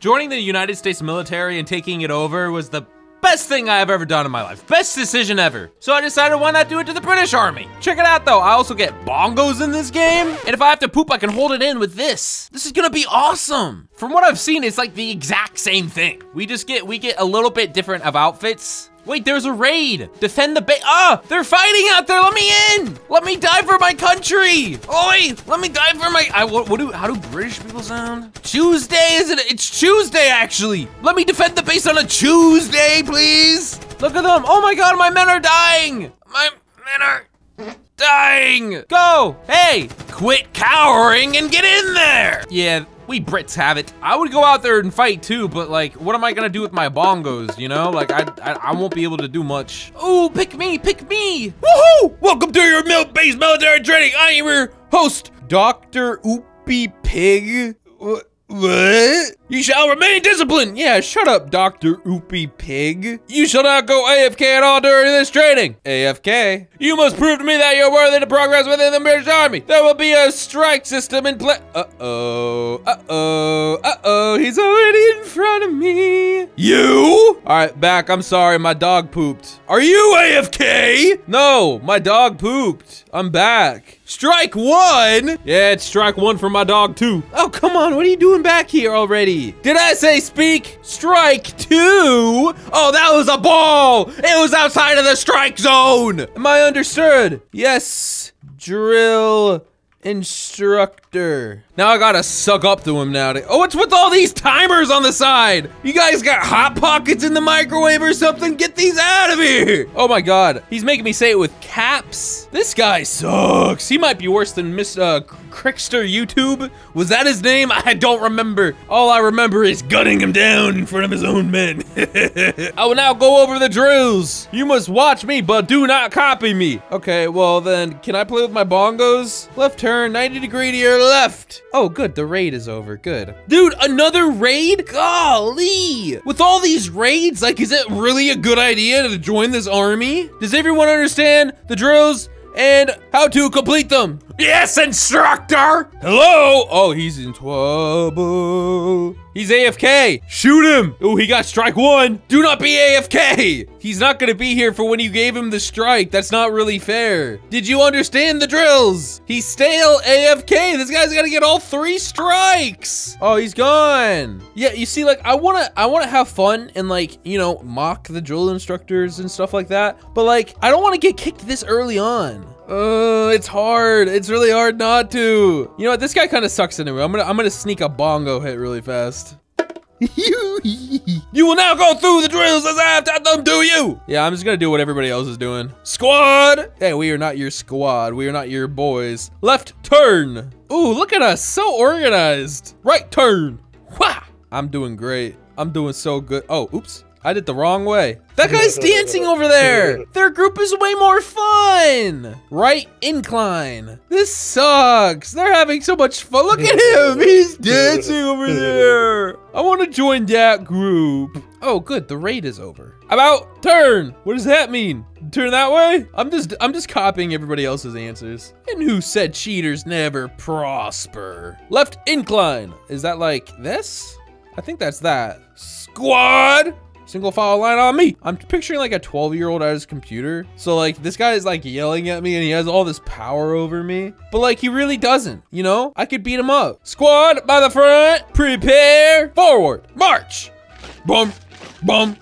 Joining the United States military and taking it over was the best thing I've ever done in my life. Best decision ever. So I decided, why not do it to the British Army? Check it out though, I also get bongos in this game. And if I have to poop, I can hold it in with this. This is gonna be awesome. From what I've seen, it's like the exact same thing. We get a little bit different of outfits. Wait, there's a raid. Defend the base. Ah, they're fighting out there. Let me in. Let me die for my country. Oi, let me die for my, how do British people sound? Tuesday, isn't it? It's Tuesday, actually. Let me defend the base on a Tuesday, please. Look at them. Oh my God, my men are dying. My men are dying. Go, hey, quit cowering and get in there. Yeah. We Brits have it. I would go out there and fight too, but like, what am I gonna do with my bongos, you know? Like, I won't be able to do much. Ooh, pick me, pick me. Woohoo! Welcome to your base military training. I am your host, Dr. Oopy Pig. What? You shall remain disciplined. Yeah, shut up, Dr. Oopy Pig. You shall not go AFK at all during this training. AFK? You must prove to me that you're worthy to progress within the British Army. There will be a strike system in place. Uh-oh, uh-oh, uh-oh. He's already in front of me. You? All right, back. I'm sorry, my dog pooped. Are you AFK? No, my dog pooped. I'm back. Strike one? Yeah, it's strike one for my dog too. Oh, come on, what are you doing back here already? Did I say speak? Strike two? Oh, that was a ball. It was outside of the strike zone. Am I understood? Yes, drill instructor. Now I gotta suck up to him now. Oh, what's with all these timers on the side? You guys got Hot Pockets in the microwave or something? Get these out of here. Oh my God, he's making me say it with caps. This guy sucks. He might be worse than Miss Crickster YouTube. Was that his name? I don't remember. All I remember is gunning him down in front of his own men. I will now go over the drills. You must watch me, but do not copy me. Okay, well then, can I play with my bongos? Left turn, 90 degree to your left. Oh, good, the raid is over, good. Dude, another raid? Golly! With all these raids, like, is it really a good idea to join this army? Does everyone understand the drills and how to complete them? Yes, instructor! Hello? Oh, he's in trouble. He's AFK. Shoot him. Oh, he got strike one. Do not be AFK. He's not gonna be here for when you gave him the strike. That's not really fair. Did you understand the drills? He's stale AFK. This guy's gotta get all three strikes. Oh, he's gone. Yeah, you see, like, I wanna have fun and, like, you know, mock the drill instructors and stuff like that. But, like, I don't wanna get kicked this early on. It's hard. It's really hard not to. You know what? This guy kind of sucks anyway. I'm gonna sneak a bongo hit really fast. You will now go through the drills as I have taught them to you. Yeah, I'm just gonna do what everybody else is doing. Squad. Hey, we are not your squad. We are not your boys. Left turn. Ooh, look at us. So organized. Right turn. Wah! I'm doing great. I'm doing so good. Oh, oops. I did the wrong way. That guy's dancing over there. Their group is way more fun. Right incline. This sucks. They're having so much fun. Look at him. He's dancing over there. I want to join that group. Oh, good. The raid is over. About turn. What does that mean? Turn that way? I'm just copying everybody else's answers. And who said cheaters never prosper? Left incline. Is that like this? I think that's that. Squad. Single file line on me. I'm picturing like a 12-year-old at his computer. So like this guy is like yelling at me and he has all this power over me. But like he really doesn't, you know? I could beat him up. Squad by the front, prepare, forward, march. Bum, bum,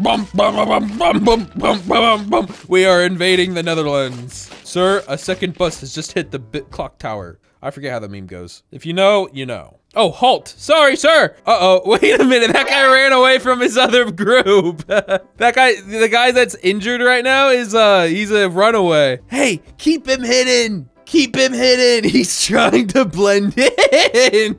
bum, bum, bum, bum, bum, bum, bum, bum. We are invading the Netherlands. Sir, a second bus has just hit the clock tower. I forget how the meme goes. If you know, you know. Oh, halt. Sorry, sir. Uh-oh, wait a minute. That guy ran away from his other group. That guy, the guy that's injured right now is, he's a runaway. Hey, keep him hidden. Keep him hidden. He's trying to blend in.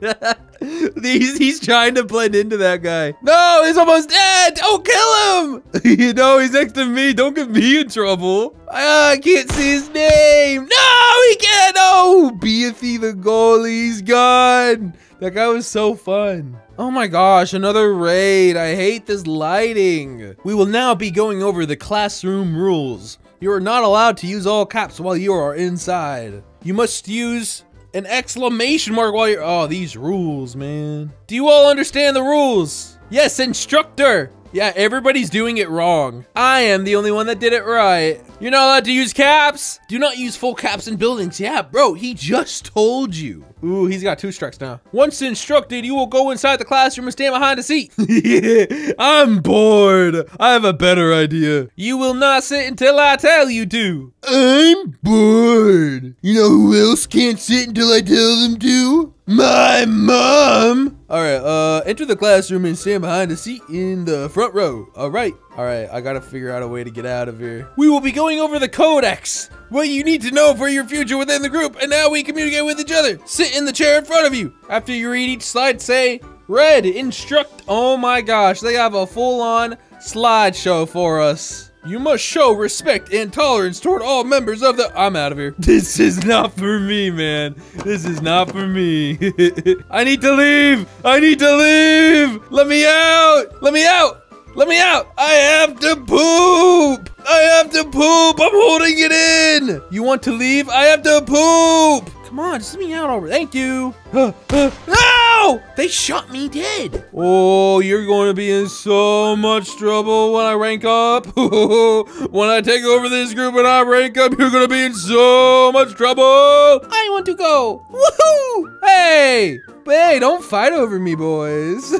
He's trying to blend into that guy. No, he's almost dead. Oh, kill him. You know, he's next to me. Don't get me in trouble. I can't see his name. No, he can't. Oh, Beathy the goalie's gone. That guy was so fun. Oh my gosh, another raid. I hate this lighting. We will now be going over the classroom rules. You are not allowed to use all caps while you are inside. You must use an exclamation mark while you're, oh, these rules, man. Do you all understand the rules? Yes, instructor. Yeah, everybody's doing it wrong. I am the only one that did it right. You're not allowed to use caps. Do not use full caps in buildings. Yeah, bro, he just told you. Ooh, he's got two strikes now. Once instructed, you will go inside the classroom and stand behind a seat. Yeah, I'm bored. I have a better idea. You will not sit until I tell you to. I'm bored. You know who else can't sit until I tell them to? My mom. All right, enter the classroom and stand behind a seat in the front row. All right, I gotta figure out a way to get out of here. We will be going over the codex, what you need to know for your future within the group, and how we communicate with each other. Sit in the chair in front of you. After you read each slide, say, read, instruct. Oh my gosh, they have a full-on slideshow for us. You must show respect and tolerance toward all members of the— I'm out of here. This is not for me, man. This is not for me. I need to leave. I need to leave. Let me out. Let me out. Let me out. I have to poop. I have to poop. I'm holding it in. You want to leave? I have to poop. Come on, just let me out over. Thank you. No! They shot me dead. Oh, you're going to be in so much trouble when I rank up. When I take over this group and I rank up, you're going to be in so much trouble. I want to go. Woohoo! Hey! Hey, don't fight over me, boys.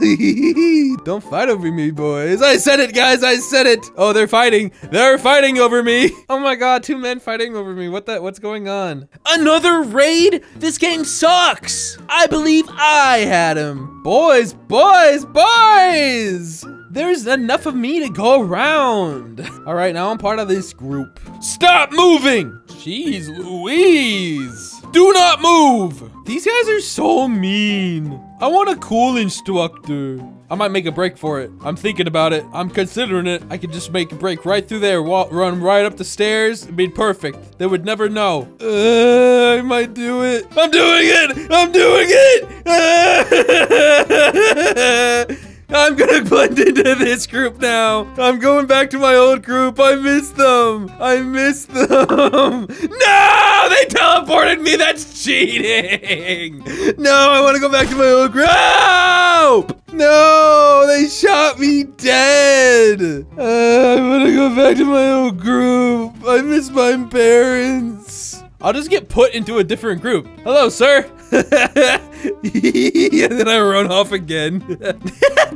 Don't fight over me, boys. I said it, guys. I said it. Oh, they're fighting. They're fighting over me. Oh my God, two men fighting over me. What's going on? Another raid? This game sucks. I believe I had him. Boys, boys, boys. There's enough of me to go around. All right, now I'm part of this group. Stop moving. Jeez Louise. Do not move. These guys are so mean. I want a cool instructor. I might make a break for it. I'm thinking about it. I'm considering it. I could just make a break right through there. Walk, run right up the stairs. It'd be perfect. They would never know. I might do it. I'm doing it. I'm doing it. I'm gonna blend into this group now. I'm going back to my old group. I miss them. I miss them. No, they teleported me. That's cheating. No, I want to go back to my old group. No, they shot me dead. I want to go back to my old group. I miss my parents. I'll just get put into a different group. Hello, sir. And then I run off again.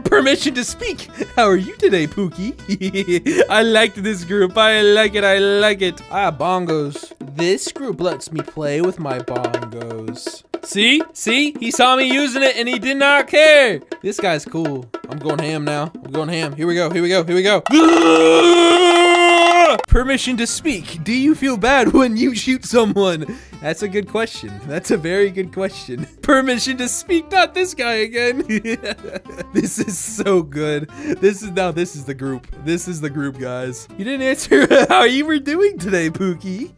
Permission to speak. How are you today, Pookie? I liked this group. I like it. I like it. Ah, bongos. This group lets me play with my bongos. See? See? He saw me using it and he did not care. This guy's cool. I'm going ham now. I'm going ham. Here we go. Here we go. Here we go. Permission to speak. Do you feel bad when you shoot someone? That's a good question. That's a very good question. Permission to speak. Not this guy again. This is so good. This is the group. This is the group, guys. You didn't answer how you were doing today, Pookie.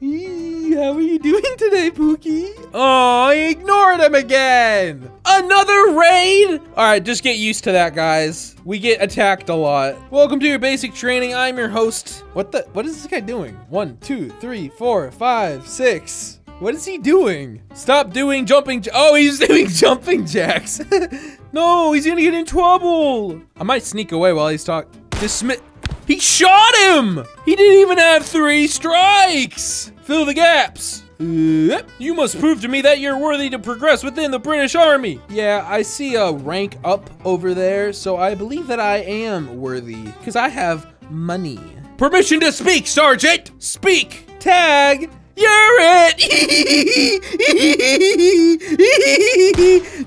How are you doing today, Pookie? Oh, I ignored him again. Another raid? All right, just get used to that, guys. We get attacked a lot. Welcome to your basic training. I'm your host. What is this guy doing? 1, 2, 3, 4, 5, 6. What is he doing? Stop doing jumping. Oh, he's doing jumping jacks. No, he's gonna get in trouble. I might sneak away while he's talking. Dismiss. He shot him! He didn't even have 3 strikes! Fill the gaps. You must prove to me that you're worthy to progress within the British Army. Yeah, I see a rank up over there, so I believe that I am worthy, because I have money. Permission to speak, Sergeant! Speak! Tag! You're it!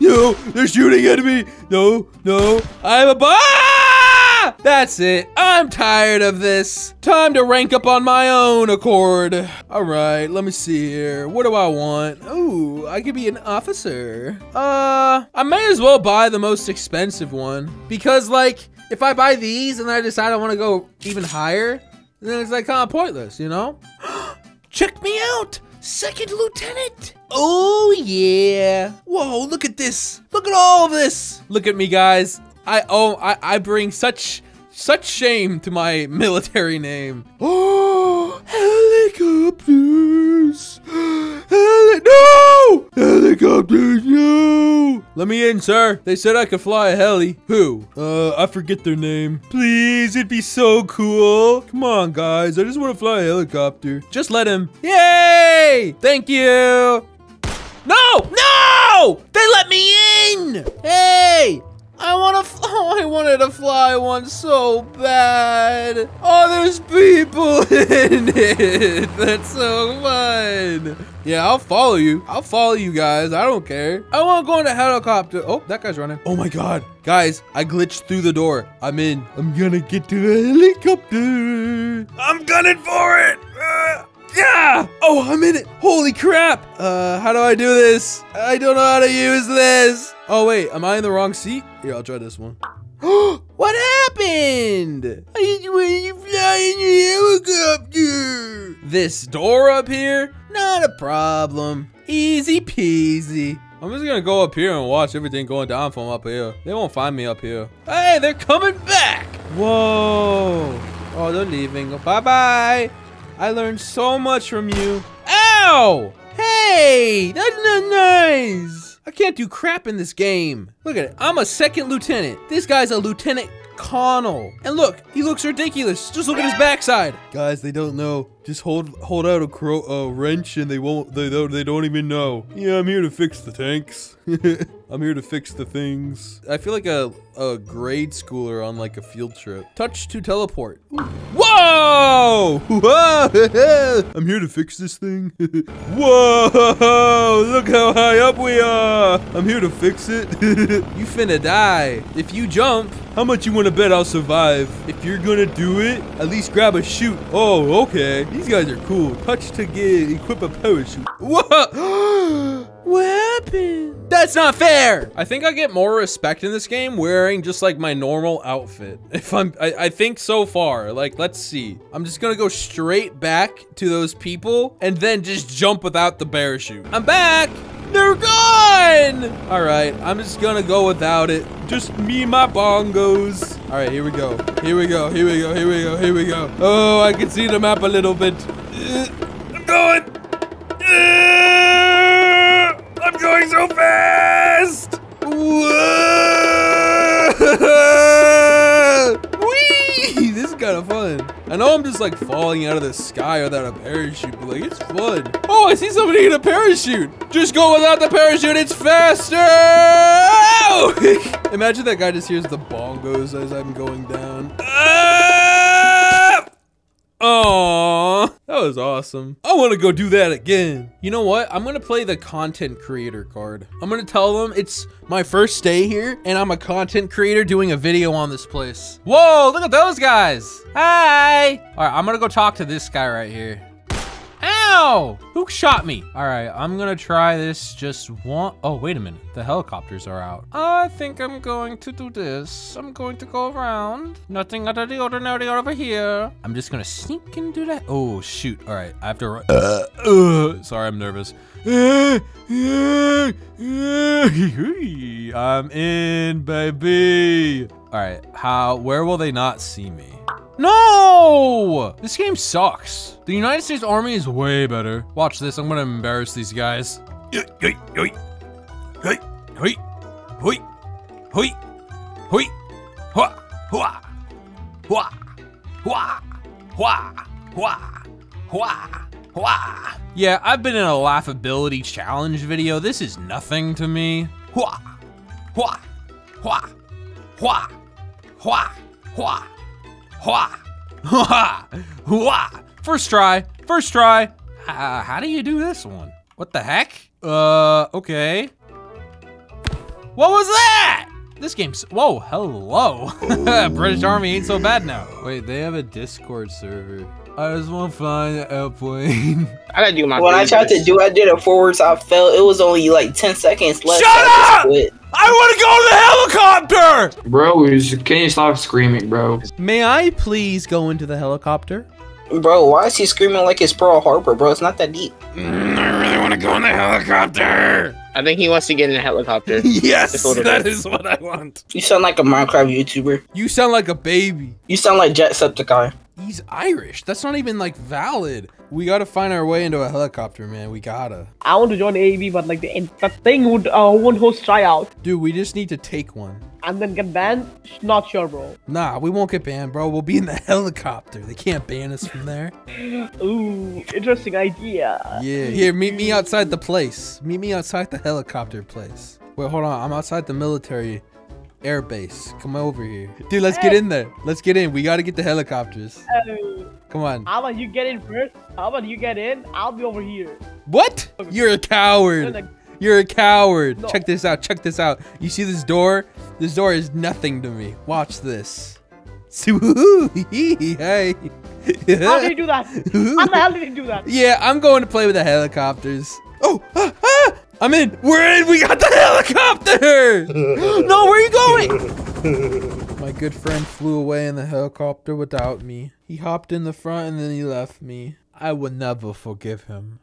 No, they're shooting at me! No, I'm a bot! That's it. I'm tired of this. Time to rank up on my own accord. All right, let me see here. What do I want? Oh, I could be an officer. I may as well buy the most expensive one because, like, if I buy these and I decide I want to go even higher, then it's like kind of pointless, you know? Check me out. Second Lieutenant. Oh, yeah. Whoa, look at this. Look at all of this. Look at me, guys. I bring such shame to my military name. Oh, helicopters. No! Helicopters, no! Let me in, sir. They said I could fly a heli. Who? I forget their name. Please, it'd be so cool. Come on, guys. I just want to fly a helicopter. Just let him. Yay! Thank you! No! No! They let me in! Hey! I wanted to fly one so bad. Oh, there's people in it. That's so fun. Yeah, I'll follow you. I'll follow you guys. I don't care. I want to go in a helicopter. Oh, that guy's running. Oh my God. Guys, I glitched through the door. I'm in. I'm gonna get to the helicopter. I'm gunning for it. Yeah! Oh, I'm in it. Holy crap. How do I do this? I don't know how to use this. Oh, wait. Am I in the wrong seat? Here, I'll try this one. What happened? I just wanted to fly in your helicopter. This door up here? Not a problem. Easy peasy. I'm just gonna go up here and watch everything going down from up here. They won't find me up here. Hey, they're coming back. Whoa. Oh, they're leaving. Bye-bye. I learned so much from you. Ow! Hey, that's not nice. I can't do crap in this game. Look at it. I'm a second lieutenant. This guy's a Lieutenant Connell. And look, he looks ridiculous. Just look at his backside. Guys, they don't know. Just hold out a wrench and they don't even know. Yeah, I'm here to fix the tanks. I'm here to fix the things. I feel like a grade schooler on like a field trip. Touch to teleport. Whoa! Whoa! I'm here to fix this thing. Whoa! Look how high up we are. I'm here to fix it. You finna die. If you jump, how much you wanna bet I'll survive? If you're gonna do it, at least grab a chute. Oh, okay. These guys are cool. Touch to equip a parachute. What? What happened? That's not fair. I think I get more respect in this game wearing just like my normal outfit. I think so far, like, let's see. I'm just gonna go straight back to those people and then just jump without the parachute. I'm back. They're gone. All right, I'm just gonna go without it. Just me and my bongos. All right, here we go. Here we go, here we go, here we go, here we go. Oh, I can see the map a little bit. I'm going. I'm going so fast. Whee! This is kind of fun. I know I'm just like falling out of the sky without a parachute, but like it's fun. Oh, I see somebody in a parachute. Just go without the parachute, it's faster. Ow! Imagine that guy just hears the bongos as I'm going down. Aww, that was awesome. I want to go do that again. You know what? I'm going to play the content creator card. I'm going to tell them it's my first day here and I'm a content creator doing a video on this place. Whoa, look at those guys. Hi. All right, I'm going to go talk to this guy right here. Ow! Who shot me? All right, I'm gonna try this just one. Oh, wait a minute. The helicopters are out. I think I'm going to do this. I'm going to go around. Nothing out of the ordinary over here. I'm just gonna sneak and do that. Oh, shoot. All right, I have to run. Sorry, I'm nervous. I'm in, baby. All right, where will they not see me? No! This game sucks. The United States Army is way better. Watch this. I'm gonna embarrass these guys. Yeah, I've been in a laughability challenge video. This is nothing to me. First try. How do you do this one? What the heck? Okay. What was that? This game's, whoa, hello. British Army ain't so bad now. Wait, they have a Discord server. I just want to find an airplane. I gotta do my When favorites. I tried to do, I did a forward, so I fell. It was only like 10 seconds left. Shut up! I want to go to the helicopter! Bro, can you stop screaming, bro? May I please go into the helicopter? Bro, why is he screaming like it's Pearl Harbor, bro? It's not that deep. I really want to go in the helicopter. I think he wants to get in a helicopter. Yes, that is what I want. You sound like a Minecraft YouTuber. You sound like a baby. You sound like Jacksepticeye. He's Irish. That's not even like valid. We gotta find our way into a helicopter, man. We gotta. I want to join AAB, but like the thing would won't host tryout. Dude, we just need to take one. And then get banned? Not sure, bro. Nah, we won't get banned, bro. We'll be in the helicopter. They can't ban us from there. Ooh, interesting idea. Yeah, here, meet me outside the place. Meet me outside the helicopter place. Wait, hold on. I'm outside the military air base. Come over here. Dude, let's get in there. Let's get in. We got to get the helicopters. Come on. How about you get in first? How about you get in? I'll be over here. What? You're a coward. You're a coward. No. Check this out. Check this out. You see this door? This door is nothing to me. Watch this. Hey. How did you do that? How the hell did you do that? Yeah, I'm going to play with the helicopters. Oh, I'm in. We're in. We got the helicopter. No, where are you going? My good friend flew away in the helicopter without me. He hopped in the front and then he left me. I would never forgive him.